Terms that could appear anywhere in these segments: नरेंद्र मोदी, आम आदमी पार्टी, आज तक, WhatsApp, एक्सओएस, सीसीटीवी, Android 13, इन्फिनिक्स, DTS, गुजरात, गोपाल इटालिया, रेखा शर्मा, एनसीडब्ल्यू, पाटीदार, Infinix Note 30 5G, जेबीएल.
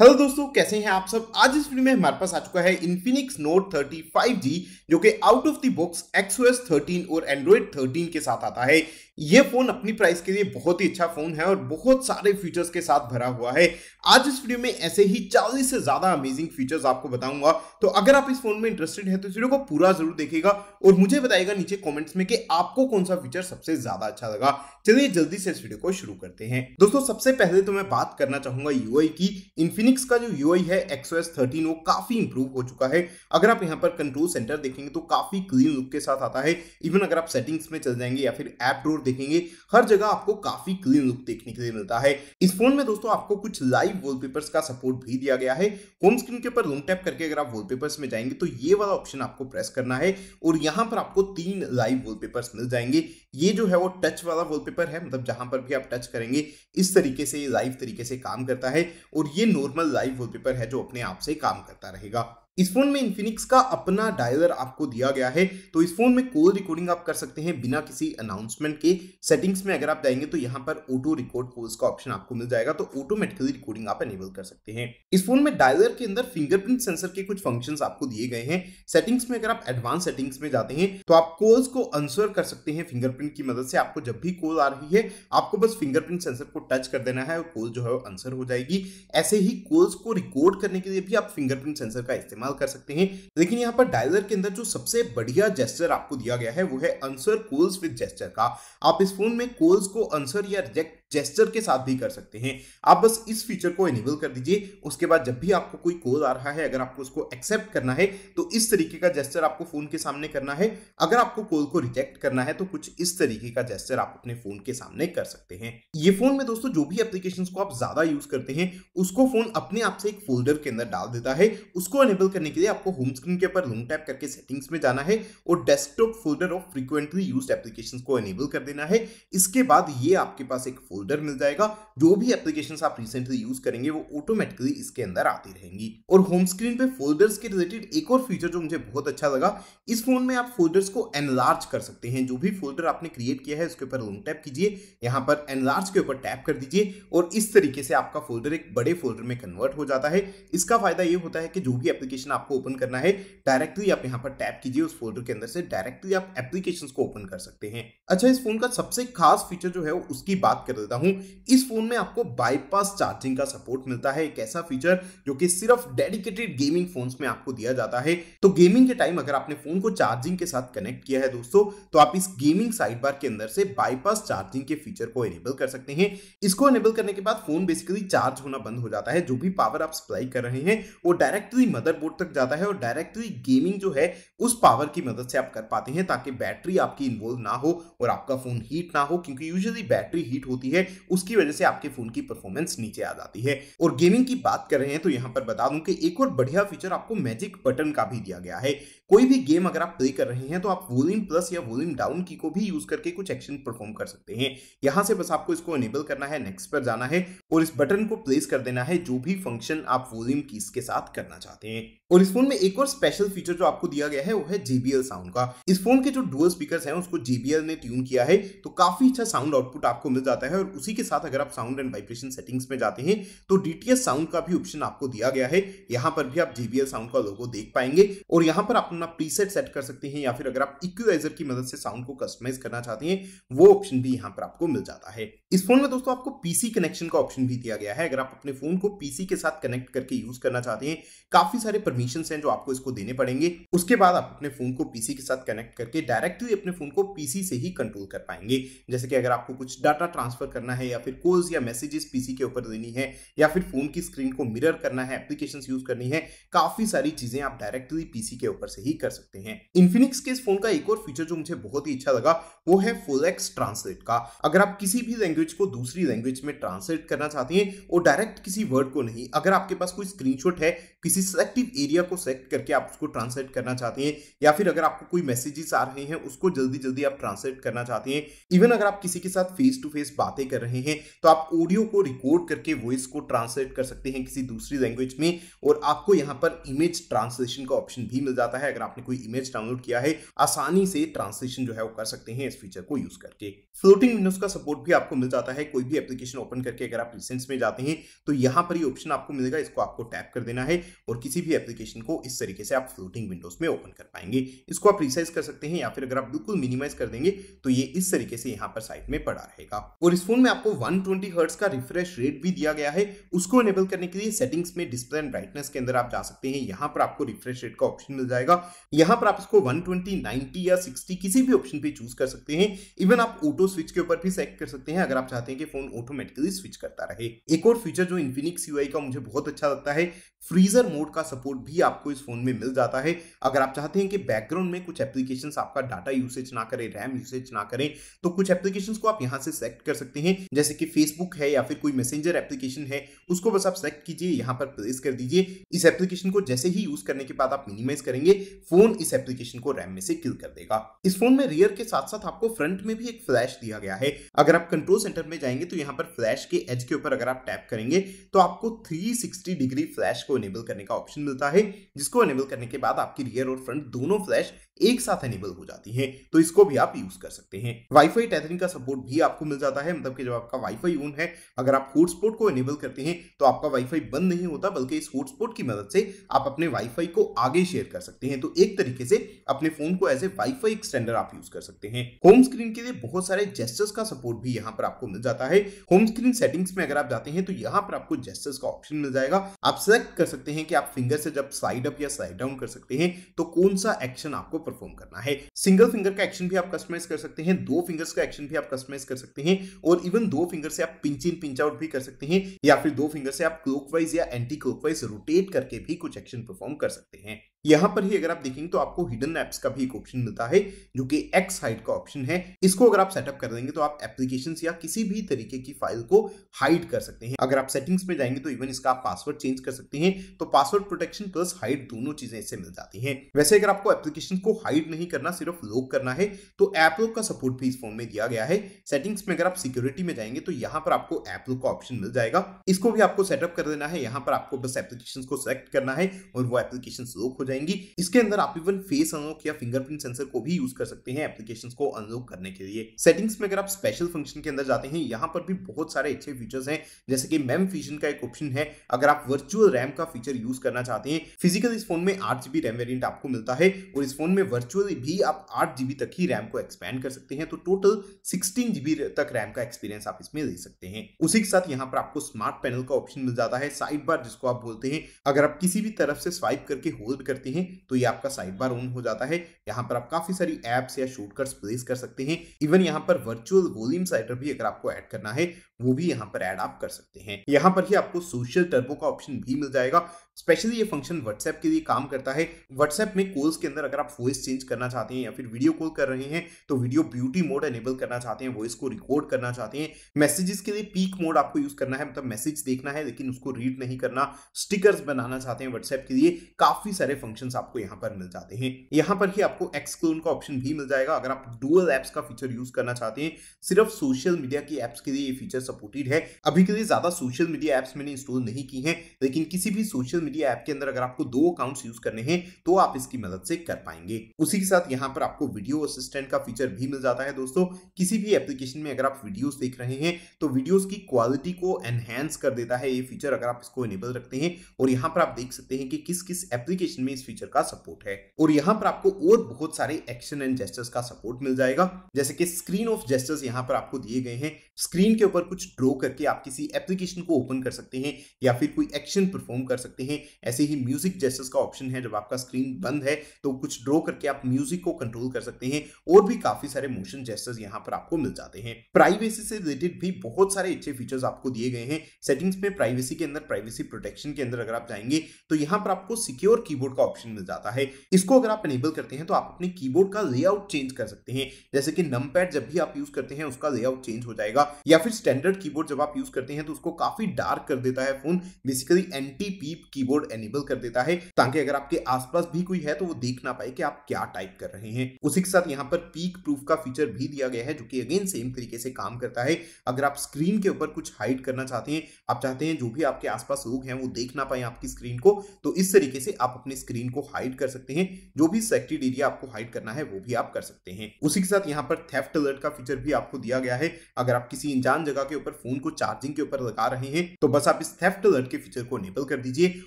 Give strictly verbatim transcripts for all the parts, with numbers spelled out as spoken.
Hello दोस्तों, कैसे हैं आप सब। आज इस वीडियो में हमारे पास आ चुका है इन्फिनिक्स Note thirty five G, जो कि out of the box एक्सओएस thirteen और एंड्रॉइड थर्टीन के साथ आता है। ये फोन अपनी प्राइस के लिए बहुत ही अच्छा फोन है और बहुत सारे फीचर्स के साथ भरा हुआ है। आज इस वीडियो में ऐसे ही चालीस से ज्यादा अमेजिंग फीचर्स आपको बताऊंगा, तो अगर आप इस फोन में इंटरेस्टेड है तो इस वीडियो को पूरा जरूर देखिएगा और मुझे बताइएगा नीचे कॉमेंट्स में कि आपको कौन सा फीचर सबसे ज्यादा अच्छा लगा। चलिए जल्दी से इस वीडियो को शुरू करते हैं। दोस्तों, सबसे पहले तो मैं बात करना चाहूंगा यूआई की। इन्फिनिक्स का जो यूआई है एक्सओएस थर्टीन वो काफी इंप्रूव हो चुका है। अगर आप यहाँ पर कंट्रोल सेंटर देखेंगे तो काफी क्लीन लुक के साथ आता है। इवन अगर आप सेटिंग्स में चल जाएंगे या फिर ऐप डोर देखेंगे, हर जगह आपको काफी क्लीन लुक देखने के लिए मिलता है इस फोन में। दोस्तों, आपको कुछ लाइव वॉलपेपर्स का सपोर्ट भी दिया गया है। होम स्क्रीन के ऊपर लॉन्ग टैप करके अगर आप वॉलपेपर्स में जाएंगे तो ये वाला ऑप्शन आपको प्रेस करना है और यहाँ पर आपको तीन लाइव वॉलपेपर्स मिल जाएंगे। ये जो है वो टच वाला वॉलपेपर है, मतलब जहां पर भी आप टच करेंगे इस तरीके से ये लाइव तरीके से काम करता है, और ये नॉर्मल लाइव वॉलपेपर है जो अपने आप से काम करता रहेगा। इस फोन में इन्फिनिक्स का अपना डायलर आपको दिया गया है, तो इस फोन में कॉल रिकॉर्डिंग आप कर सकते हैं बिना किसी अनाउंसमेंट के। सेटिंग्स में अगर आप जाएंगे तो यहाँ पर ऑटो रिकॉर्ड कॉल्स का ऑप्शन आपको मिल जाएगा, तो ऑटोमेटिकली रिकॉर्डिंग आप एनेबल कर सकते हैं। इस फोन में डायलर के अंदर फिंगरप्रिंट सेंसर के कुछ फंक्शंस आपको दिए गए हैं। सेटिंग्स में अगर आप एडवांस सेटिंग्स में जाते हैं तो आप कॉल्स को आंसर कर सकते हैं फिंगरप्रिंट की मदद से। आपको जब भी कॉल आ रही है आपको बस फिंगरप्रिंट सेंसर को टच कर देना है और कॉल जो है वो आंसर हो जाएगी। ऐसे ही कॉल्स को रिकॉर्ड करने के लिए भी आप फिंगरप्रिंट सेंसर का इस्तेमाल कर सकते हैं। लेकिन यहाँ पर डायलर के अंदर जो सबसे बढ़िया जेस्चर आपको दिया गया है वो है आंसर कॉल्स विद जेस्चर का। आप इस फोन में कॉल्स को आंसर या रिजेक्ट जेस्चर के साथ भी कर सकते हैं। आप बस इस फीचर को एनेबल कर दीजिए, उसके बाद जब भी आपको कोई कॉल आ रहा है अगर आपको उसको एक्सेप्ट करना है तो इस तरीके का जेस्चर आपको फोन के सामने करना है। अगर आपको कॉल को रिजेक्ट करना है तो कुछ इस तरीके का जेस्चर आप अपने फोन के सामने कर सकते हैं। ये फोन में दोस्तों जो भी एप्लीकेशन को आप ज्यादा यूज करते हैं उसको फोन अपने आप से एक फोल्डर के अंदर डाल देता है। उसको एनेबल करने के लिए आपको होम स्क्रीन के ऊपर लॉन्ग टैप करके सेटिंग्स में जाना है और desktop folder of frequently used applications को एनेबल कर देना है। इसके बाद ये आपके पास एक फोल्डर मिल जाएगा, जो भी एप्लीकेशंस आप रिसेंटली यूज करेंगे वो ऑटोमेटिकली इसके अंदर आती रहेंगी। और होम स्क्रीन पे फोल्डर्स के रिलेटेड एक और फीचर जो मुझे बहुत अच्छा लगा, इस फोन में आप फोल्डर्स को एनलार्ज कर सकते हैं। जो भी फोल्डर आपने क्रिएट किया है उसके ऊपर लॉन्ग टैप कीजिए, यहाँ पर एनलार्ज के ऊपर टैप कर दीजिए और इस तरीके से आपका फोल्डर एक बड़े फोल्डर में कन्वर्ट हो जाता है। इसका फायदा ये होता है कि जो भी एप्लीकेशन आपको ओपन करना है डायरेक्टली आप यहाँ पर टैप कीजिए, उस फोल्डर के अंदर से डायरेक्टली आप एप्लीकेशंस को ओपन कर सकते हैं। अच्छा, इस फोन का सबसे खास फीचर जो है उसकी बात कर देता हूं। इस फोन में आपको बाईपास चार्जिंग का सपोर्ट मिलता है, एक ऐसा फीचर जो कि सिर्फ डेडिकेटेड गेमिंग फोन्स में आपको दिया जाता है। तो गेमिंग के टाइम अगर आपने फोन को चार्जिंग के साथ कनेक्ट किया है दोस्तों, तो आप इस गेमिंग साइड बार के अंदर से बाईपास चार्जिंग के फीचर को एनेबल कर सकते हैं। इसको एनेबल करने के बाद फोन बेसिकली चार्ज होना बंद हो जाता है। जो भी पावर आप सप्लाई कर रहे हैं वो डायरेक्टली मदरबोर्ड तक जाता है और डायरेक्टली गेमिंग जो है उस पावर की मदद से आप कर पाते हैं, ताकि बैटरी आपकी इन्वॉल्व ना हो और आपका फोन हीट ना हो, क्योंकि यूजुअली बैटरी हीट होती है उसकी वजह से आपके फोन की परफॉर्मेंस नीचे आ जाती है। और गेमिंग की बात कर रहे हैं तो यहां पर बता दूं कि एक और बढ़िया फीचर आपको मैजिक बटन का भी दिया गया है। कोई भी गेम अगर आप प्ले कर रहे हैं तो आप वॉल्यूम प्लस या वॉल्यूम डाउन की को भी यूज करके कुछ एक्शन परफॉर्म कर सकते हैं। यहां से बस आपको इसको एनेबल करना है, नेक्स्ट पर जाना है और इस बटन को प्लेस कर देना है, जो भी फंक्शन आप वॉल्यूम कीज के साथ करना चाहते हैं। और इस फोन में एक और स्पेशल फीचर जो आपको दिया गया है वो है जेबीएल साउंड का। इस फोन के जो डुअल स्पीकर्स हैं उसको जेबीएल ने ट्यून किया है, तो काफी अच्छा साउंड आउटपुट आपको मिल जाता है। और उसी के साथ अगर आप साउंड एंड वाइब्रेशन सेटिंग्स में जाते हैं तो डीटीएस साउंड का भी ऑप्शन आपको दिया गया है। यहाँ पर भी आप जेबीएल साउंड का लोगो देख पाएंगे और यहाँ पर अपना प्रीसेट सेट कर सकते हैं, या फिर अगर आप इक्वलाइजर की मदद से साउंड को कस्टमाइज करना चाहते हैं वो ऑप्शन भी यहाँ पर आपको मिल जाता है। इस फोन में दोस्तों आपको पीसी कनेक्शन का ऑप्शन भी दिया गया है। अगर आप अपने फोन को पीसी के साथ कनेक्ट करके यूज करना चाहते हैं, काफी सारे परमिशंस हैं जो आपको इसको देने पड़ेंगे। उसके बाद आप अपने फोन को पीसी के साथ कनेक्ट करके डायरेक्टली अपने फोन को पीसी से ही कंट्रोल कर पाएंगे। जैसे कि अगर आपको कुछ डाटा ट्रांसफर करना है या फिर कॉल्स या मैसेजेस पीसी के ऊपर देनी है, या फिर फोन की स्क्रीन को मिरर करना है, एप्लीकेशंस यूज करनी है, काफी सारी चीजें आप डायरेक्टली पीसी के ऊपर से ही कर सकते हैं। इन्फिनिक्स के इस फोन का एक और फीचर जो मुझे बहुत ही अच्छा लगा वो है फोलेक्स ट्रांसलेट का। अगर आप किसी भी लैंग्वेज को दूसरी लैंग्वेज में ट्रांसलेट करना चाहते हैं और डायरेक्ट किसी वर्ड को नहीं, अगर आपके पास कोई स्क्रीनशॉट है किसी सेलेक्टिव एरिया को सेलेक्ट करके आप उसको ट्रांसलेट करना चाहते हैं, या फिर अगर आपको कोई मैसेजेस आ रहे हैं उसको जल्दी जल्दी आप ट्रांसलेट करना चाहते हैं, इवन अगर आप किसी के साथ फेस टू फेस बातें कर रहे हैं तो आप ऑडियो को रिकॉर्ड करके वॉइस को ट्रांसलेट कर सकते हैं किसी दूसरी लैंग्वेज में, और आपको यहाँ पर इमेज ट्रांसलेशन का ऑप्शन भी मिल जाता है। अगर आपने कोई इमेज डाउनलोड किया है, आसानी से ट्रांसलेशन जो है वो कर सकते हैं इस फीचर को यूज करके। फ्लोटिंग विंडोज का सपोर्ट भी आपको मिल जाता है। कोई भी एप्लीकेशन ओपन करके अगर आप रिसेंट्स में जाते हैं तो यहाँ पर ये ऑप्शन आपको मिलेगा, इसको आपको टैप कर देना है और किसी भी एप्लीकेशन को इस तरीके से आप फ्लोटिंग विंडोज में ओपन कर पाएंगे। इसको आप रिसाइज कर सकते हैं या फिर अगर आप बिल्कुल मिनिमाइज कर देंगे तो ये इस तरीके से यहाँ पर साइड में पड़ा रहेगा। और इस फोन में आपको एक सौ बीस हर्ट्ज का रिफ्रेश रेट भी दिया गया है। उसको इनेबल करने के लिए सेटिंग्स में डिस्प्ले एंड ब्राइटनेस के अंदर आप जा सकते हैं। यहाँ पर आपको रिफ्रेश रेट का ऑप्शन मिल जाएगा। यहाँ पर आप इसको एक सौ बीस, नब्बे या साठ किसी भी ऑप्शन पे चूज कर सकते हैं। इवन आप ऑटो स्विच के ऊपर भी सेलेक्ट कर सकते हैं अगर आप चाहते हैं कि फोन ऑटोमेटिकली स्विच करता रहे। एक और फीचर जो इन्फिनिक्स यूआई का मुझे बहुत अच्छा लगता है, फ्रीजर मोड का सपोर्ट भी आपको इस फोन में मिल जाता है। अगर आप चाहते हैं कि बैकग्राउंड में कुछ एप्लीकेशंस आपका डाटा यूसेज ना करें, रैम यूसेज ना करें, तो कुछ एप्लीकेशंस को आप यहां से सेलेक्ट कर सकते हैं, जैसे कि फेसबुक है या फिर कोई मैसेंजर एप्लीकेशन है, उसको बस आप सेलेक्ट कीजिए, यहां पर प्लेस कर दीजिए। इस एप्लीकेशन को जैसे ही यूज करने के बाद आप मिनिमाइज करेंगे, फोन इस एप्लीकेशन को रैम में से किल कर देगा। इस फोन में रियर के साथ साथ आपको फ्रंट में भी एक फ्लैश दिया गया है। अगर आप कंट्रोल सेंटर में जाएंगे तो यहाँ पर फ्लैश के एज के ऊपर अगर आप टैप करेंगे तो आपको तीन सौ साठ डिग्री फ्लैश को इनेबल करने का ऑप्शन मिलता है, जिसको इनेबल करने के बाद आपकी रियर और फ्रंट दोनों फ्लैश एक साथ इनेबल हो जाती हैं, तो इसको भी आप यूज कर सकते हैं। वाईफाई टैथरिंग का सपोर्ट भी आपको मिल जाता है, मतलब कि जब आपका वाईफाई ऑन है, अगर आप हॉटस्पॉट को इनेबल करते हैं तो आपका वाईफाई बंद नहीं होता, बल्कि इस हॉटस्पॉट की मदद से आप अपने वाईफाई को आगे शेयर कर सकते हैं। तो एक तरीके से अपने फोन को एज ए वाईफाई एक्सटेंडर आप यूज कर सकते हैं। होम स्क्रीन के लिए बहुत सारे जेस्टर्स का सपोर्ट भी यहाँ पर आपको मिल जाता है। होम स्क्रीन सेटिंग्स में अगर आप जाते हैं तो यहाँ पर आपको जेस्टर्स का ऑप्शन मिल जाएगा। आप सेलेक्ट कर सकते हैं कि आप फिंगर से जब साइड अप या साइड डाउन कर सकते हैं तो कौन सा एक्शन आपको परफॉर्म करना है। सिंगल फिंगर का एक्शन भी आप कस्टमाइज कर सकते हैं, दो फिंगर्स का एक्शन भी आप कस्टमाइज कर सकते हैं, और इवन दो फिंगर से आप पिंच इन पिंच आउट भी कर सकते हैं, या फिर दो फिंगर से आप क्लॉकवाइज या एंटी क्लॉकवाइज रोटेट करके भी कुछ एक्शन परफॉर्म कर सकते हैं। यहाँ पर ही अगर आप देखेंगे तो आपको हिडन एप्स का भी एक ऑप्शन मिलता है, जो कि एक्स हाइड का ऑप्शन है। इसको अगर आप सेटअप कर देंगे तो आप एप्लीकेशंस या किसी भी तरीके की फाइल को हाइड कर सकते हैं। अगर आप सेटिंग्स में जाएंगे तो इवन इसका आप पासवर्ड चेंज कर सकते हैं, तो पासवर्ड प्रोटेक्शन प्लस हाइड दोनों चीजें इससे मिल जाती हैं। वैसे अगर आपको एप्लीकेशन को हाइड नहीं करना, सिर्फ लॉक करना है, तो ऐप लॉक का सपोर्ट भी इस फोन में दिया गया है। सेटिंग्स में अगर आप सिक्योरिटी में जाएंगे तो यहाँ पर आपको ऐप लॉक का ऑप्शन मिल जाएगा। इसको भी आपको सेटअप कर देना है। यहाँ पर आपको बस एप्लीकेशंस को सेलेक्ट करना है और वो एप्लीकेशंस लॉक हो जाएंगी। इसके अंदर आप इवन फेस अनलॉक या फिंगरप्रिंट सेंसर को भी यूज कर सकते हैं एप्लीकेशंस को अनलॉक करने के लिए। सेटिंग्स में अगर आप स्पेशल फंक्शन के अंदर जाते हैं, यहाँ पर भी बहुत सारे अच्छे फीचर्स हैं, जैसे कि मेम फ्यूजन का एक ऑप्शन है। अगर आप वर्चुअल रैम का फीचर यूज करना चाहते हैं, फिजिकल इस फोन में आठ जीबी रैम वेरिएंट आपको मिलता है और इस फोन में वर्चुअली भी आप आठ जीबी तक ही रैम को एक्सपेंड कर सकते हैं, तो टोटल सिक्सटीन जीबी तक रैम का एक्सपीरियंस आप इसमें ले सकते हैं। उसी के साथ यहाँ पर आपको स्मार्ट पैनल का ऑप्शन मिल जाता है, साइड बार जिसको आप बोलते हैं। अगर आप किसी भी तरफ से स्वाइप करके होल्ड करते हैं तो ये आपका साइड बार ऑन हो जाता है। यहाँ पर आप काफी सारी एप्स या शॉर्टकट्स प्लेस कर सकते हैं। इवन यहाँ पर वर्चुअल वॉल्यूम साइडर भी अगर आपको ऐड करना है, वो भी यहाँ पर ऐड आप कर सकते हैं। यहाँ पर ही आपको सोशल टर्बो का ऑप्शन भी मिल जाएगा। स्पेशली ये फंक्शन व्हाट्सएप के लिए काम करता है। व्हाट्सएप में कॉल्स के अंदर अगर आप वॉइस चेंज करना चाहते हैं या फिर वीडियो कॉल कर रहे हैं तो वीडियो ब्यूटी मोड एनेबल करना चाहते हैं, वॉइस को रिकॉर्ड करना चाहते हैं। मैसेजेस के लिए पीक मोड आपको यूज करना है, मतलब मैसेज देखना है लेकिन उसको रीड नहीं करना। स्टिकर्स बनाना चाहते हैं व्हाट्सएप के लिए, काफी सारे फंक्शंस आपको यहाँ पर मिल जाते हैं। यहाँ पर ही आपको एक्स क्लोन का ऑप्शन भी मिल जाएगा। अगर आप डुअल एप्स का फीचर यूज करना चाहते हैं, सिर्फ सोशल मीडिया की एप्स के लिए ये फीचर सपोर्टेड है। अभी के लिए ज्यादा सोशल मीडिया एप्स मैंने इंस्टॉल नहीं की है, लेकिन किसी भी सोशल मीडिया ऐप के अंदर अगर आपको दो अकाउंट्स यूज करने हैं तो आप इसकी मदद से कर पाएंगे। उसी के साथ यहाँ पर आपको वीडियो असिस्टेंट का फीचर भी मिल जाता है। दोस्तों, किसी भी एप्लीकेशन में अगर आप वीडियोस देख रहे हैं तो वीडियोस की क्वालिटी को एनहांस कर देता है ये फीचर, अगर आप इसको इनेबल रखते हैं। और यहाँ पर आप देख सकते हैं कि किस किस एप्लीकेशन में इस फीचर का सपोर्ट है। और यहाँ पर आपको और बहुत सारे एक्शन एंड जेस्टर्स का सपोर्ट मिल जाएगा, जैसे कि स्क्रीन ऑफ जेस्टर्स यहाँ पर आपको दिए गए हैं। स्क्रीन के ऊपर कुछ ड्रॉ करके आप किसी एप्लीकेशन को ओपन कर सकते हैं या फिर कोई एक्शन परफॉर्म कर सकते हैं। ऐसे ही म्यूजिक जेस्टर्स का ऑप्शन है, जब आपका स्क्रीन बंद है तो कुछ ड्रॉ करके आप म्यूजिक को कंट्रोल कर सकते हैं। और भी काफी सारे मोशन जेस्टर्स यहाँ पर आपको मिल जाते हैं। प्राइवेसी से रिलेटेड भी बहुत सारे अच्छे फीचर्स आपको दिए गए हैं। सेटिंग्स में प्राइवेसी के अंदर, प्राइवेसी प्रोटेक्शन के अंदर अगर आप जाएंगे तो यहाँ पर आपको सिक्योर कीबोर्ड का ऑप्शन मिल जाता है। इसको अगर आप इनेबल करते हैं तो आप अपने कीबोर्ड का लेआउट चेंज कर सकते हैं, जैसे कि नंपैड जब भी आप यूज करते हैं उसका लेआउट चेंज हो जाएगा, या फिर स्टैंडर्ड स्टैंडर्ड कीबोर्ड जब आप यूज करते हैं तो उसको काफी डार्क कर देता है phone, basically anti peep keyboard enable कर देता है, ताकि अगर आपके आसपास भी कोई है तो वो देख ना पाए कि आप क्या टाइप कर रहे हैं। उसी के साथ यहाँ पर पीक प्रूफ का फीचर भी दिया गया है जो कि अगेन सेम तरीके से काम करता है। अगर आप स्क्रीन के ऊपर कुछ हाइड करना चाहते हैं, आप चाहते हैं जो भी आपके आसपास लोग हैं वो देख ना पाए आपकी स्क्रीन को, तो इस तरीके से आप अपने स्क्रीन को हाइड कर सकते हैं। जो भी सेलेक्टेड एरिया आपको हाइड करना है वो भी आप कर सकते हैं। उसी के साथ यहाँ पर थेफ्ट अलर्ट का फीचर भी आपको दिया गया है। अगर आप किसी अनजान जगह के ऊपर फोन को चार्जिंग के ऊपर लगा रहे हैं तो बस आप इस थेफ्ट अलर्ट के फीचर को इनेबल कर दीजिए,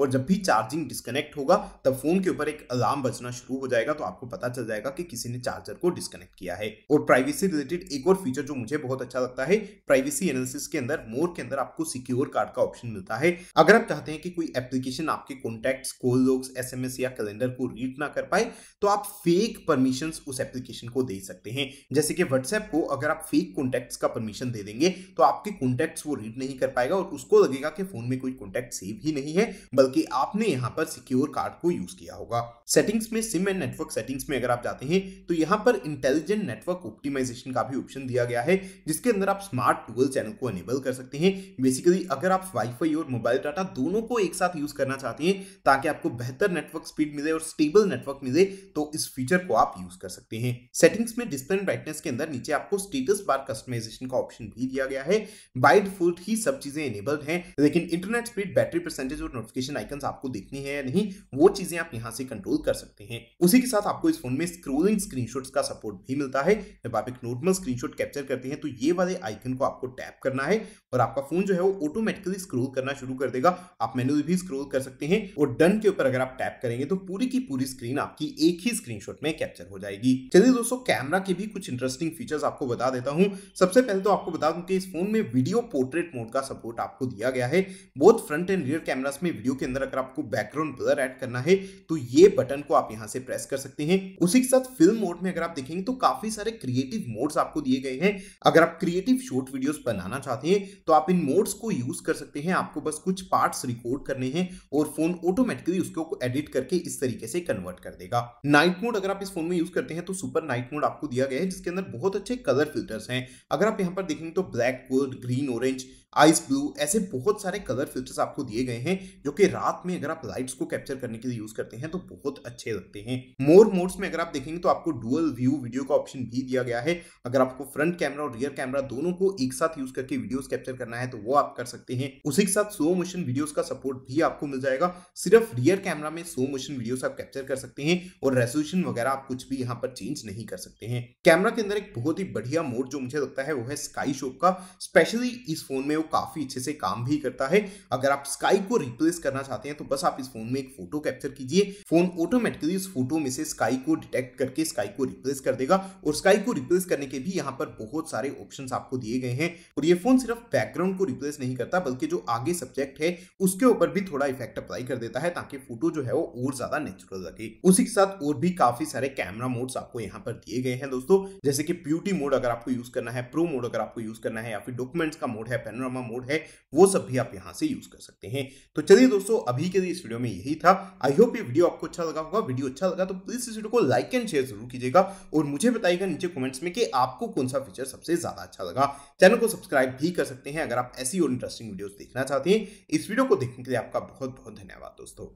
और जब भी चार्जिंग डिस्कनेक्ट होगा तब फोन के ऊपर एक अलार्म बजना शुरू हो जाएगा, तो आपको पता चल जाएगा कि किसी ने चार्जर को डिस्कनेक्ट किया है। और प्राइवेसी रिलेटेड एक और फीचर जो मुझे बहुत अच्छा लगता है, प्राइवेसी एनालिसिस के अंदर मोर के अंदर आपको सिक्योर कार्ड का ऑप्शन मिलता है। अगर आप चाहते हैं कि कोई एप्लीकेशन आपके कॉन्टैक्ट्स, कॉल लॉग्स, एसएमएस या कैलेंडर को रीड ना कर पाए तो आप फेक परमिशंस उस एप्लीकेशन को दे सकते हैं। जैसे कि व्हाट्सएप को अगर आप फेक कॉन्टैक्ट्स का परमिशन दे देंगे तो आपके कॉन्टैक्ट्स वो रीड नहीं कर पाएगा और उसको लगेगा कि फोन में कोई कॉन्टैक्ट सेव ही नहीं है, बल्कि आपने यहाँ पर सिक्योर कार्ड को यूज किया होगा। सेटिंग्स में सिम एंड नेटवर्क सेटिंग्स में अगर आप जाते हैं तो यहाँ पर इंटेलिजेंट नेटवर्क ऑप्टिमाइजेशन का भी ऑप्शन दिया गया है, जिसके अंदर आप स्मार्ट डुअल चैनल को एनेबल कर सकते हैं। बेसिकली अगर आप वाईफाई और मोबाइल डाटा दोनों को एक साथ यूज करना चाहते हैं ताकि आपको बेहतर नेटवर्क स्पीड मिले और स्टेबल नेटवर्क मिले, तो इस फीचर को आप यूज कर सकते हैं। सेटिंग्स में डिस्प्ले एंड ब्राइटनेस के अंदर नीचे आपको स्टेटस बार कस्टमाइजेशन का ऑप्शन भी दिया गया है। बाय डिफॉल्ट ही सब चीजें एनेबल्ड हैं, लेकिन इंटरनेट स्पीड, बैटरी परसेंटेज और नोटिफिकेशन आइकन्स आपको देखनी है या नहीं वो चीजें आप यहां से कंट्रोल कर सकते हैं। उसी के साथ आपको इस फोन में स्क्रोलिंग स्क्रीनशॉट्स का सपोर्ट भी मिलता है। जब आप एक नॉर्मल स्क्रीनशॉट कैप्चर करते हैं तो ये वाले आइकन को आपको टैप करना है और आपका फोन जो है वो ऑटोमेटिकली स्क्रोल करना शुरू कर देगा। आप मैनुअली भी स्क्रोल कर सकते हैं, और डन के ऊपर अगर आप टैप करेंगे तो पूरी की पूरी स्क्रीन आपकी एक ही स्क्रीनशॉट में कैप्चर हो जाएगी। चलिए दोस्तों, कैमरा के भी कुछ इंटरेस्टिंग फीचर्स आपको बता देता हूं। सबसे पहले तो आपको बता दूं कि इस फोन में वीडियो पोर्ट्रेट मोड का सपोर्ट आपको दिया गया है। Both front and rear cameras में वीडियो के अंदर अगर आपको बैकग्राउंड ब्लर ऐड करना है तो ये बटन को आप यहां से प्रेस कर सकते हैं। उसी के साथ फिल्म मोड में अगर आप देखेंगे तो काफी सारे क्रिएटिव मोड्स आपको दिए गए हैं। अगर आप क्रिएटिव शॉर्ट वीडियोस बनाना चाहते हैं तो आप इन मोड्स को यूज कर सकते हैं। आपको बस कुछ पार्ट्स रिकॉर्ड करने हैं और फोन ऑटोमेटिकली उसको एडिट करके इस तरीके से कन्वर्ट कर देगा। नाइट मोड अगर आप इस फोन में यूज करते हैं तो सुपर नाइट मोड आपको दिया गया है, जिसके अंदर बहुत अच्छे कलर फिल्टर्स हैं। अगर आप यहां पर देखेंगे तो black, gold, green, orange, ice blue, ऐसे बहुत सारे कलर फिल्टर्स आपको दिए गए हैं जो कि रात में अगर आप लाइट्स को कैप्चर करने के लिए यूज करते हैं तो बहुत अच्छे लगते हैं। मोर मोड्स में अगर आप देखेंगे तो आपको डुअल व्यू वीडियो का ऑप्शन भी दिया गया है। अगर आपको फ्रंट कैमरा और रियर कैमरा दोनों को एक साथ यूज करके वीडियोस कैप्चर करना है तो वो आप कर सकते हैं। उसी के साथ स्लो मोशन वीडियोस का सपोर्ट भी आपको मिल जाएगा। सिर्फ रियर कैमरा में स्लो मोशन वीडियोस आप कैप्चर कर सकते हैं और रेजोल्यूशन वगैरह आप कुछ भी यहाँ पर चेंज नहीं कर सकते हैं। कैमरा के अंदर एक बहुत ही बढ़िया मोड जो मुझे लगता है वो है स्काई शॉट का। स्पेशली इस फोन में काफी अच्छे से काम भी करता है। अगर आप स्काई को रिप्लेस करना चाहते हैं तो बस आप इस फोन में एक फोटो कैप्चर कीजिए, फोन ऑटोमेटिकली उस फोटो में से स्काई को डिटेक्ट करके स्काई को रिप्लेस कर देगा। और स्काई को रिप्लेस करने के भी यहाँ पर बहुत सारे ऑप्शंस आपको दिए गए हैं। और ये फोन सिर्फ बैकग्राउंड को रिप्लेस नहीं करता, बल्कि जो आगे सब्जेक्ट है उसके ऊपर भी थोड़ा इफेक्ट अप्लाई कर देता है, ताकि फोटो जो है वो और ज्यादा नेचुरल लगे। उसी के साथ और भी काफी सारे कैमरा मोड्स आपको यहाँ पर दिए गए हैं दोस्तों, जैसे कि ब्यूटी मोड अगर आपको यूज करना है, प्रो मोड अगर आपको यूज करना है, या फिर डॉक्यूमेंट्स का मोड है, मोड है, वो सब भी आप यहां से यूज कर सकते हैं। तो चलिए दोस्तों, अभी के लिए इस वीडियो में यही था। आई होप ये वीडियो आपको अच्छा लगा होगा। वीडियो अच्छा लगा तो प्लीज इस वीडियो को लाइक एंड शेयर जरूर कीजिएगा, और मुझे बताइएगा नीचे कमेंट्स में कि आपको कौन सा फीचर सबसे ज्यादा अच्छा लगा। चैनल को सब्सक्राइब भी कर सकते हैं अगर आप ऐसी और इंटरेस्टिंग वीडियोस देखना चाहते हैं। इस वीडियो को देखने के लिए आपका बहुत बहुत धन्यवाद दोस्तों।